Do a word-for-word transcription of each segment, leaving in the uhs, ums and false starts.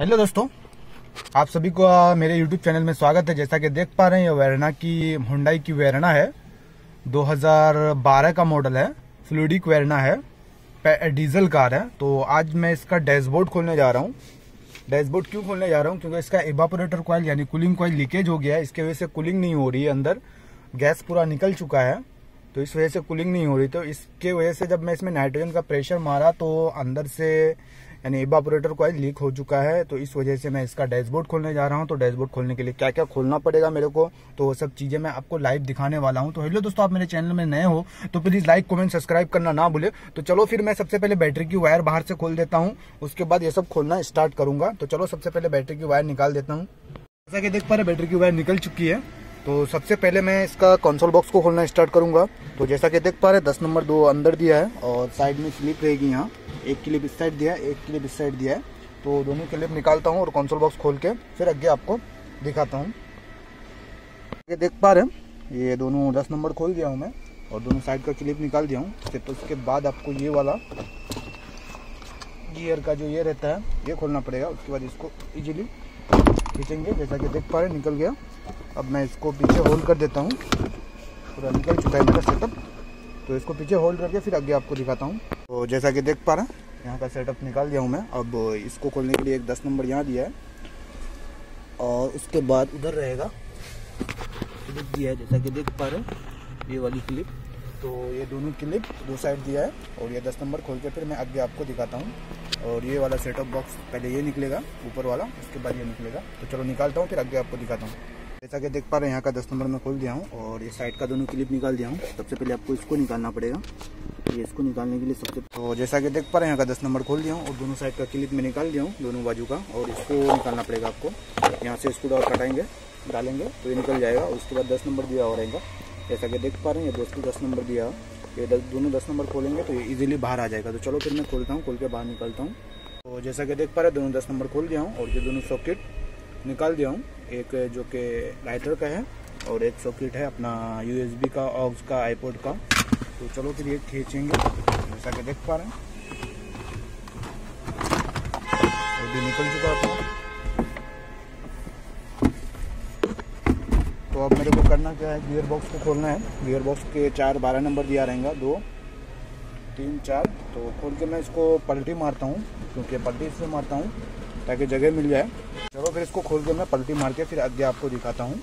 Hello दोस्तों, आप सभी को मेरे यूट्यूब चैनल में स्वागत है। जैसा कि देख पा रहे हैं ये वेरना की हुंडई की वेरना है, दो हज़ार बारह का मॉडल है, फ्लूइडिक वेरना है, डीजल कार है। तो आज मैं इसका डैशबोर्ड खोलने जा रहा हूँ। डैशबोर्ड क्यों खोलने जा रहा हूँ? क्योंकि इसका एवापोरेटर कॉइल यानी कूलिंग कॉइल लीकेज हो गया है। इसके वजह से कूलिंग नहीं हो रही है, अंदर गैस पूरा निकल चुका है, तो इस वजह से कूलिंग नहीं हो रही। तो इसके वजह से जब मैं इसमें नाइट्रोजन का प्रेशर मारा तो अंदर से यानी एवापोरेटर कॉइल लीक हो चुका है। तो इस वजह से मैं इसका डैशबोर्ड खोलने जा रहा हूँ। तो डैशबोर्ड खोलने के लिए क्या क्या खोलना पड़ेगा मेरे को, तो वो सब चीज़ें मैं आपको लाइव दिखाने वाला हूँ। तो हेलो दोस्तों, आप मेरे चैनल में नए हो तो प्लीज़ लाइक कमेंट सब्सक्राइब करना ना भूले। तो चलो फिर मैं सबसे पहले बैटरी की वायर बाहर से खोल देता हूँ, उसके बाद ये सब खोलना स्टार्ट करूँगा। तो चलो सबसे पहले बैटरी की वायर निकाल देता हूँ। जैसा कि देख पा रहे बैटरी की वायर निकल चुकी है। तो सबसे पहले मैं इसका कंसोल बॉक्स को खोलना स्टार्ट करूंगा। तो जैसा कि देख पा रहे दस नंबर दो अंदर दिया है और साइड में क्लिप रहेगी। यहाँ एक क्लिप इस साइड दिया है, एक क्लिप इस साइड दिया है। तो दोनों क्लिप निकालता हूँ और कंसोल बॉक्स खोल के फिर आगे आपको दिखाता हूँ। आगे देख पा रहे ये दोनों दस नंबर खोल दिया हूँ मैं और दोनों साइड का क्लिप निकाल दिया हूँ। तो उसके बाद आपको ये वाला गियर का जो ये रहता है ये खोलना पड़ेगा। उसके बाद इसको ईजिली खींचेंगे। जैसा कि देख पा रहे निकल गया। अब मैं इसको पीछे होल्ड कर देता हूँ। पूरा निकल चुका है मेरा सेटअप। तो इसको पीछे होल्ड करके फिर आगे आपको दिखाता हूँ। तो जैसा कि देख पा रहे हैं यहाँ का सेटअप निकाल दिया हूँ मैं। अब इसको खोलने के लिए एक दस नंबर यहाँ दिया है और उसके बाद उधर रहेगा क्लिप दिया है। जैसा कि देख पा रहे ये वाली क्लिप, तो ये दोनों क्लिप दो साइड दिया है और ये दस नंबर खोल के फिर मैं आगे आपको दिखाता हूँ। और ये वाला सेटअप बॉक्स पहले ये निकलेगा ऊपर वाला, उसके बाद ये निकलेगा। तो चलो निकालता हूँ फिर आगे आपको दिखाता हूँ। जैसा कि देख पा रहे हैं यहाँ का दस नंबर मैं खोल दिया हूँ और ये साइड का दोनों क्लिप निकाल दिया हूँ। सबसे पहले आपको इसको निकालना पड़ेगा। ये इसको निकालने के लिए सबसे तो जैसा कि देख पा रहे हैं यहाँ का दस नंबर खोल दिया हूँ और दोनों साइड का क्लिप मैं निकाल दिया हूँ, दोनों बाजू का। और इसको निकालना पड़ेगा आपको। यहाँ से स्क्रू ड्राइवर कटाएंगे डालेंगे तो ये निकल जाएगा। उसके बाद दस नंबर दिया हो रहेगा। जैसा कि देख पा रहे हैं ये दोस्तों दस नंबर दिया, ये दोनों दस नंबर खोलेंगे तो ये ईजिली बाहर आ जाएगा। तो चलो फिर मैं खोलता हूँ, खोल के बाहर निकलता हूँ। तो जैसा कि देख पा रहे दोनों दस नंबर खोल दिया हूँ और ये दोनों सॉकेट निकाल दिया हूँ। एक जो कि लाइटर का है और एक सॉकेट है अपना यूएसबी का, ऑक्स का, आईपोर्ट का। तो चलो फिर ये खींचेंगे। जैसा कि देख पा रहे हैं ये भी निकल चुका है। तो अब मेरे को करना क्या है, गियर बॉक्स को खोलना है। गियर बॉक्स के चार बारह नंबर दिया रहेगा, दो तीन चार। तो खोल के मैं इसको पलटी मारता हूँ, क्योंकि पलटी इसमें मारता हूँ ताकि जगह मिल जाए। चलो फिर इसको खोल के मैं पलटी मार के फिर आगे आपको दिखाता हूँ।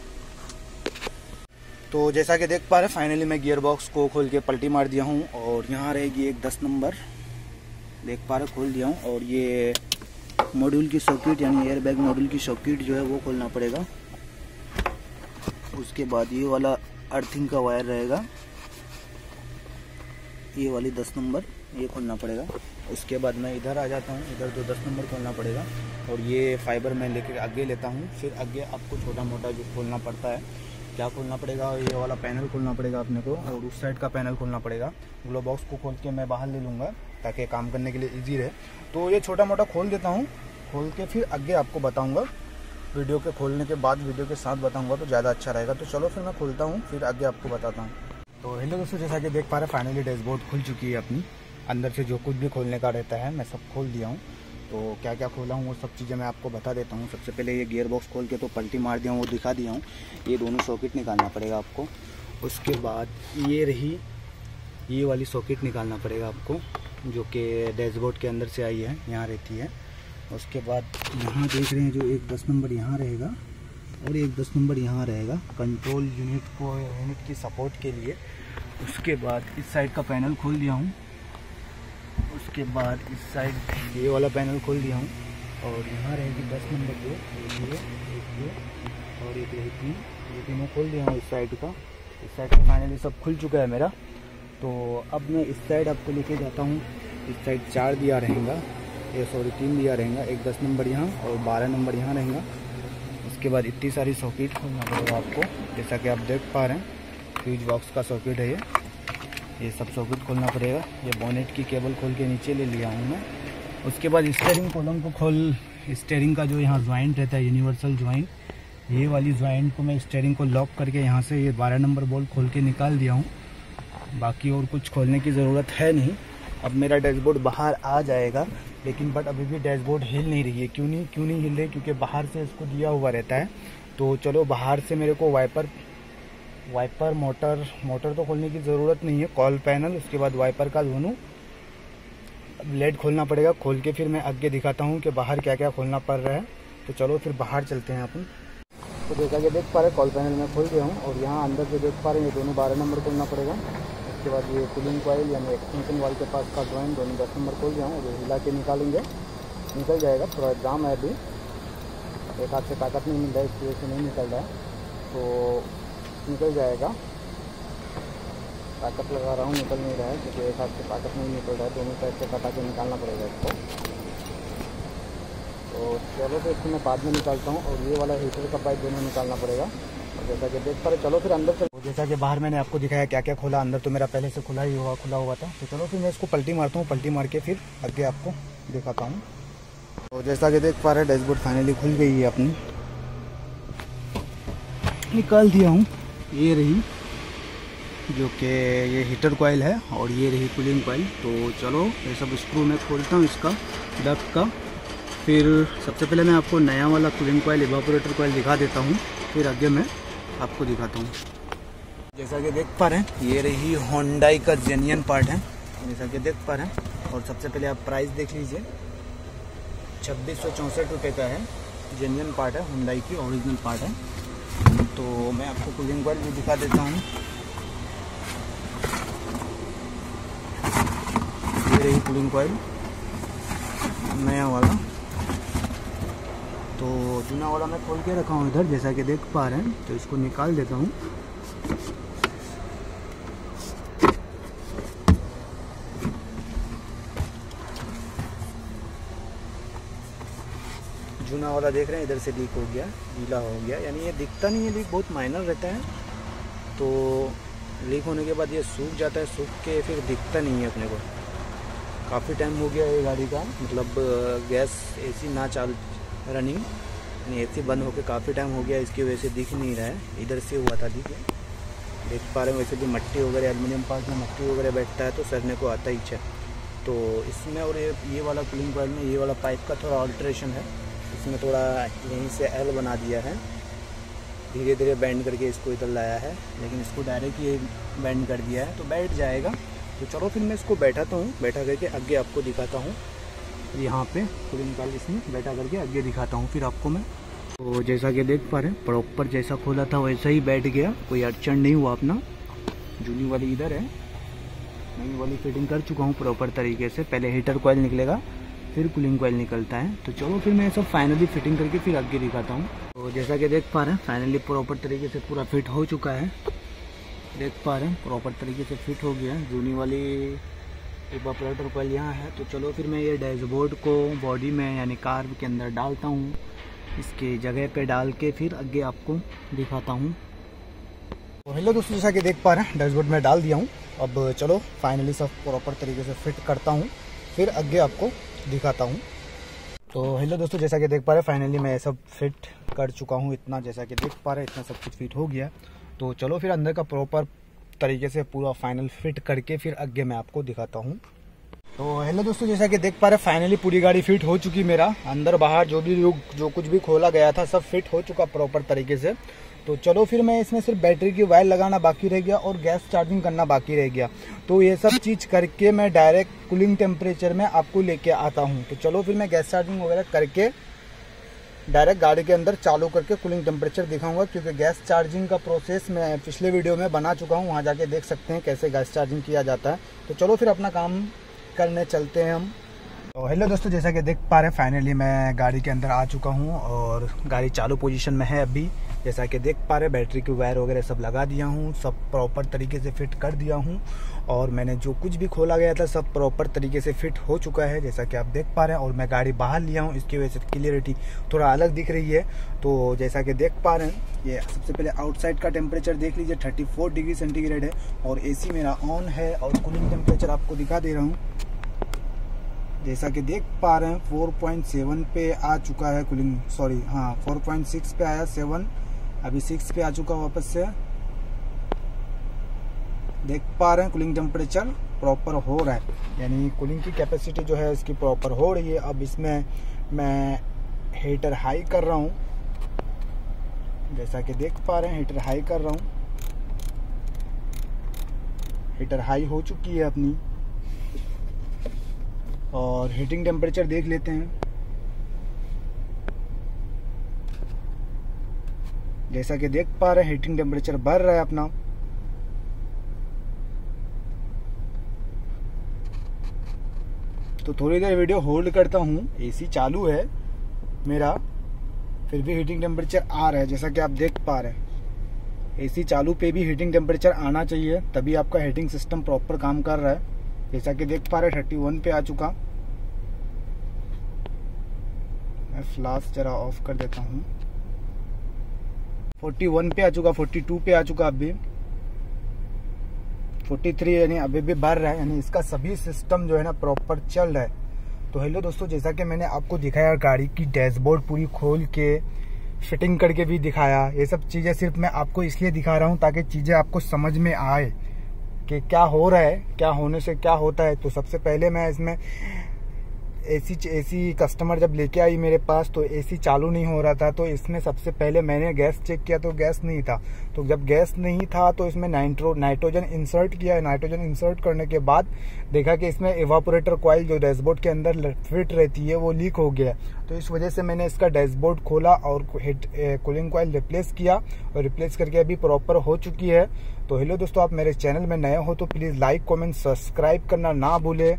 तो जैसा कि देख पा रहे फाइनली मैं गियर बॉक्स को खोल के पलटी मार दिया हूँ और यहाँ रहेगी एक दस नंबर देख पा रहे खोल दिया हूँ। और ये मॉड्यूल की सॉकेट यानी एयरबैग मॉड्यूल की सॉकेट जो है वो खोलना पड़ेगा। उसके बाद ये वाला अर्थिंग का वायर रहेगा, ये वाली दस नंबर ये खोलना पड़ेगा। उसके बाद मैं इधर आ जाता हूँ, इधर तो दस नंबर खोलना पड़ेगा। और ये फाइबर मैं लेकर आगे लेता हूँ। फिर आगे आपको छोटा मोटा जो खोलना पड़ता है क्या खोलना पड़ेगा, ये वाला पैनल खोलना पड़ेगा अपने को और उस साइड का पैनल खोलना पड़ेगा। ग्लो बॉक्स को खोल के मैं बाहर ले लूँगा ताकि काम करने के लिए ईजी रहे। तो ये छोटा मोटा खोल देता हूँ, खोल के फिर आगे आपको बताऊँगा। वीडियो के खोलने के बाद वीडियो के साथ बताऊँगा तो ज़्यादा अच्छा रहेगा। तो चलो फिर मैं खोलता हूँ फिर आगे आपको बताता हूँ। तो हेलो दोस्तों, जैसा कि देख पा रहे फाइनली डैशबोर्ड खुल चुकी है अपनी। अंदर से जो कुछ भी खोलने का रहता है मैं सब खोल दिया हूँ। तो क्या क्या खोला हूँ वो सब चीज़ें मैं आपको बता देता हूँ। सबसे पहले ये गियर बॉक्स खोल के तो पलटी मार दिया हूँ, वो दिखा दिया हूँ। ये दोनों सॉकेट निकालना पड़ेगा आपको। उसके बाद ये रही ये वाली सॉकेट निकालना पड़ेगा आपको, जो कि डैशबोर्ड के अंदर से आई है, यहाँ रहती है। उसके बाद यहाँ देख रहे हैं जो एक दस नंबर यहाँ रहेगा और एक दस नंबर यहाँ रहेगा कंट्रोल यूनिट को यूनिट की सपोर्ट के लिए। उसके बाद इस साइड का पैनल खोल दिया हूँ। उसके बाद इस साइड ये वाला पैनल खोल दिया हूँ और यहाँ रहेगी दस नंबर दो, ये ये और एक ये तीन ये तीनों खोल दिया हूँ इस साइड का। इस साइड का फाइनली सब खुल चुका है मेरा। तो अब मैं इस साइड आपको लेके जाता हूँ। इस साइड चार दिया रहेगा, ये सॉरी तीन दिया रहेगा, एक दस नंबर यहाँ और बारह नंबर यहाँ रहेगा। उसके बाद इतनी सारी सॉकेट खोलना पड़ेगा आपको। जैसा कि आप देख पा रहे हैं फ्यूज बॉक्स का सॉकेट है ये ये सब सॉकेट खोलना पड़ेगा। ये बोनेट की केबल खोल के नीचे ले लिया हूँ मैं। उसके बाद स्टीयरिंग कॉलम को खोल स्टीयरिंग का जो यहाँ ज्वाइंट रहता है यूनिवर्सल ज्वाइंट, ये वाली ज्वाइंट को मैं स्टीयरिंग को लॉक करके यहाँ से ये बारह नंबर बोल्ट खोल के निकाल दिया हूँ। बाकी और कुछ खोलने की ज़रूरत है नहीं। अब मेरा डैशबोर्ड बाहर आ जाएगा, लेकिन बट अभी भी डैशबोर्ड हिल नहीं रही है। क्यों नहीं क्यों नहीं हिल रही? क्योंकि बाहर से इसको दिया हुआ रहता है। तो चलो बाहर से मेरे को वाइपर वाइपर मोटर मोटर तो खोलने की ज़रूरत नहीं है, कॉल पैनल उसके बाद वाइपर का दोनों ब्लेड खोलना पड़ेगा। खोल के फिर मैं आगे दिखाता हूँ कि बाहर क्या क्या खोलना पड़ रहा है। तो चलो फिर बाहर चलते हैं अपन। तो देखा कि देख पा रहे कॉल पैनल में खोल गया हूँ और यहाँ अंदर से देख पा रहे हैं दोनों बारह नंबर खोलना पड़ेगा। उसके बाद ये कूलिंग कॉइल यानी एक्सटेंशन वाल के पास का जॉइंट दोनों दस नंबर खोल गया हूँ। वो हिला के निकालेंगे, निकल जाएगा। थोड़ा जाम है अभी, एक हाथ से ताकत नहीं मिल रहा है, इस वजह से नहीं निकल रहा है। तो निकल जाएगा, ताकत लगा रहा हूँ, निकल नहीं रहा है क्योंकि एक हाथ से ताकत नहीं निकल रहा है। दोनों साइड से कटा के निकालना पड़ेगा इसको। तो चलो तो इसको मैं बाद में निकालता हूँ। और ये वाला हीटर का पाइप दोनों निकालना पड़ेगा। और जैसा कि देख पा रहे, चलो फिर अंदर चलो। जैसा कि बाहर मैंने आपको दिखाया क्या क्या खोला, अंदर तो मेरा पहले से खुला ही हुआ खुला हुआ था। तो चलो फिर मैं इसको पलटी मारता हूँ, पलटी मार के फिर आगे आपको दिखाता हूँ। तो जैसा कि देख पा रहे डैशबोर्ड फाइनली खुल गई है, अपनी निकाल दिया हूँ। ये रही जो कि ये हीटर कॉइल है और ये रही कूलिंग कॉइल। तो चलो ये सब स्क्रू मैं खोलता हूँ इसका डक का। फिर सबसे पहले मैं आपको नया वाला कूलिंग कॉइल इवापोरेटर कॉइल दिखा देता हूँ, फिर आगे मैं आपको दिखाता हूँ। जैसा कि देख पा रहे हैं ये रही Hyundai का जेन्युइन पार्ट है, जैसा कि देख पा रहे हैं। और सबसे पहले आप प्राइस देख लीजिए, छब्बीस सौ चौंसठ रुपये का है। जेन्युइन पार्ट है Hyundai की, ओरिजिनल पार्ट है। तो मैं आपको कूलिंग कॉइल भी दिखा देता हूँ। रही कूलिंग कॉइल नया वाला, तो जूना वाला मैं खोल के रखा हूँ इधर, जैसा कि देख पा रहे हैं। तो इसको निकाल देता हूँ। जूना वाला देख रहे हैं इधर से लीक हो गया, गीला हो गया, यानी ये दिखता नहीं है, लीक बहुत माइनर रहता है। तो लीक होने के बाद ये सूख जाता है, सूख के फिर दिखता नहीं है अपने को। काफ़ी टाइम हो गया ये गाड़ी का, मतलब गैस एसी ना चाल रनिंग यानी एसी बंद होकर काफ़ी टाइम हो गया, इसकी वजह से दिख नहीं रहा है। इधर से हुआ था दिख, देख पा रहे हैं। वैसे भी मट्टी वगैरह एल्युमिनियम पार्ट में मट्टी वगैरह बैठता है तो सरने को आता ही है। तो इसमें और ये ये वाला कूलिंग कॉइल में ये वाला पाइप का थोड़ा ऑल्ट्रेशन है, इसमें थोड़ा यहीं से एल बना दिया है, धीरे धीरे बैंड करके इसको इधर लाया है, लेकिन इसको डायरेक्ट ये बैंड कर दिया है तो बैठ जाएगा। तो चलो फिर मैं इसको बैठाता हूँ, बैठा करके आगे आपको दिखाता हूँ। यहाँ पे कूलिंग कॉइल इसमें बैठा करके आगे दिखाता हूँ फिर आपको मैं। तो जैसा कि देख पा रहे हैं प्रॉपर जैसा खोला था वैसा ही बैठ गया, कोई अड़चन नहीं हुआ अपना। जूनी वाली इधर है, नई वाली फिटिंग कर चुका हूँ प्रॉपर तरीके से। पहले हीटर कॉइल निकलेगा, फिर कूलिंग कॉइल निकलता है। तो चलो फिर मैं सब फाइनली फिटिंग करके फिर आगे दिखाता हूँ। तो जैसा कि देख पा रहे हैं फाइनली प्रॉपर तरीके से पूरा फिट हो चुका है, देख पा रहे हैं प्रॉपर तरीके से फिट हो गया। जूनी वाली इवापोरेटर कॉइल यहाँ है। तो चलो फिर मैं ये डैशबोर्ड को बॉडी में यानी कार के अंदर डालता हूँ, इसके जगह पे डाल के फिर आगे आपको दिखाता हूँ। तो हेलो दोस्तों, जैसा कि देख पा रहे हैं डैशबोर्ड में डाल दिया हूँ। अब चलो फाइनली सब प्रॉपर तरीके से फिट करता हूँ, फिर आगे आपको दिखाता हूँ। तो हेलो दोस्तों, जैसा कि देख पा रहे हैं फाइनली मैं सब फिट कर चुका हूँ इतना, जैसा कि देख पा रहे हैं इतना सब कुछ फिट हो गया। तो चलो फिर अंदर का प्रॉपर तरीके से पूरा फाइनल फिट करके फिर आगे मैं आपको दिखाता हूँ। तो हेलो दोस्तों, जैसा कि देख पा रहे फाइनली पूरी गाड़ी फिट हो चुकी मेरा, अंदर बाहर जो भी जो कुछ भी खोला गया था सब फिट हो चुका प्रॉपर तरीके से। तो चलो फिर मैं इसमें सिर्फ बैटरी की वायर लगाना बाकी रह गया और गैस चार्जिंग करना बाकी रह गया। तो ये सब चीज़ करके मैं डायरेक्ट कूलिंग टेम्परेचर में आपको लेके आता हूँ। तो चलो फिर मैं गैस चार्जिंग वगैरह करके डायरेक्ट गाड़ी के अंदर चालू करके कूलिंग टेम्परेचर दिखाऊंगा, क्योंकि गैस चार्जिंग का प्रोसेस मैं पिछले वीडियो में बना चुका हूं, वहां जाके देख सकते हैं कैसे गैस चार्जिंग किया जाता है। तो चलो फिर अपना काम करने चलते हैं हम। तो हेलो दोस्तों, जैसा कि देख पा रहे फाइनली मैं गाड़ी के अंदर आ चुका हूँ और गाड़ी चालू पोजिशन में है अभी, जैसा कि देख पा रहे बैटरी की वायर वगैरह सब लगा दिया हूँ, सब प्रॉपर तरीके से फिट कर दिया हूँ। और मैंने जो कुछ भी खोला गया था सब प्रॉपर तरीके से फिट हो चुका है, जैसा कि आप देख पा रहे हैं। और मैं गाड़ी बाहर लिया हूँ, इसकी वजह से क्लियरिटी थोड़ा अलग दिख रही है। तो जैसा कि देख पा रहे हैं ये सबसे पहले आउटसाइड का टेम्परेचर देख लीजिए, थर्टी फोर डिग्री सेंटीग्रेड है और ए सी मेरा ऑन है। और कूलिंग टेम्परेचर आपको दिखा दे रहा हूँ, जैसा कि देख पा रहे हैं फोर पॉइंट सेवन पे आ चुका है कूलिंग, सॉरी हाँ फोर पॉइंट सिक्स पे आया, सेवन अभी सिक्स पे आ चुका वापस से। देख पा रहे हैं कूलिंग टेम्परेचर प्रॉपर हो रहा है, यानी कूलिंग की कैपेसिटी जो है इसकी प्रॉपर हो रही है। अब इसमें मैं हीटर हाई कर रहा हूँ, जैसा कि देख पा रहे हैं हीटर हाई कर रहा हूँ। हीटर हाई हो चुकी है अपनी, और हीटिंग टेम्परेचर देख लेते हैं। जैसा कि देख पा रहे हैं हीटिंग टेम्परेचर बढ़ रहा है अपना। तो थोड़ी देर वीडियो होल्ड करता हूँ, एसी चालू है मेरा, फिर भी हीटिंग टेम्परेचर आ रहा है जैसा कि आप देख पा रहे हैं। एसी चालू पे भी हीटिंग टेम्परेचर आना चाहिए, तभी आपका हीटिंग सिस्टम प्रॉपर काम कर रहा है। जैसा कि देख पा रहे थर्टी वन पे आ चुका। मैं फ्लैश जरा ऑफ कर देता हूँ। फोर्टी वन पे आ चुका, फोर्टी टू पे आ चुका, अभी फोर्टी थ्री यानी अभी भी बढ़ रहा है, यानी इसका सभी सिस्टम जो है ना प्रॉपर चल रहा है। तो हेलो दोस्तों, जैसा कि मैंने आपको दिखाया गाड़ी की डैशबोर्ड पूरी खोल के फिटिंग करके भी दिखाया, ये सब चीज़ें सिर्फ मैं आपको इसलिए दिखा रहा हूँ ताकि चीज़ें आपको समझ में आए कि क्या हो रहा है, क्या होने से क्या होता है। तो सबसे पहले मैं इसमें एसी एसी कस्टमर जब लेके आई मेरे पास तो एसी चालू नहीं हो रहा था, तो इसमें सबसे पहले मैंने गैस चेक किया तो गैस नहीं था। तो जब गैस नहीं था तो इसमें नाइट्रो नाइट्रोजन इंसर्ट किया। नाइट्रोजन इंसर्ट करने के बाद देखा कि इसमें एवापोरेटर कॉइल जो डैशबोर्ड के अंदर फिट रहती है वो लीक हो गया। तो इस वजह से मैंने इसका डैशबोर्ड खोला और कूलिंग कॉइल रिप्लेस किया, और रिप्लेस करके अभी प्रॉपर हो चुकी है। तो हेलो दोस्तों, आप मेरे चैनल में नए हो तो प्लीज़ लाइक कॉमेंट सब्सक्राइब करना ना भूले।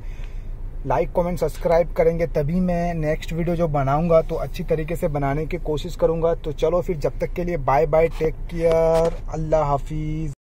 लाइक कमेंट सब्सक्राइब करेंगे तभी मैं नेक्स्ट वीडियो जो बनाऊंगा तो अच्छी तरीके से बनाने की कोशिश करूंगा। तो चलो फिर, जब तक के लिए बाय बाय, टेक केयर, अल्लाह हाफिज।